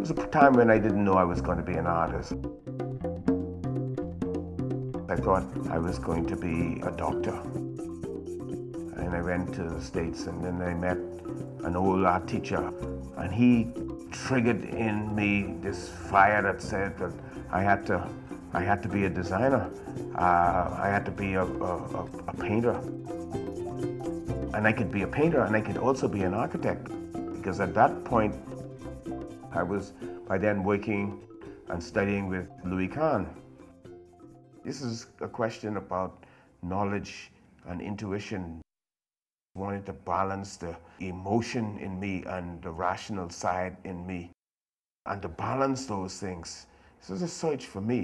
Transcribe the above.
It was a time when I didn't know I was going to be an artist. I thought I was going to be a doctor. And I went to the States, and then I met an old art teacher, and he triggered in me this fire that said that I had to be a designer. I had to be a painter. And I could be a painter, and I could also be an architect. Because at that point, I was by then working and studying with Louis Kahn. This is a question about knowledge and intuition. I wanted to balance the emotion in me and the rational side in me, and to balance those things. This was a search for me.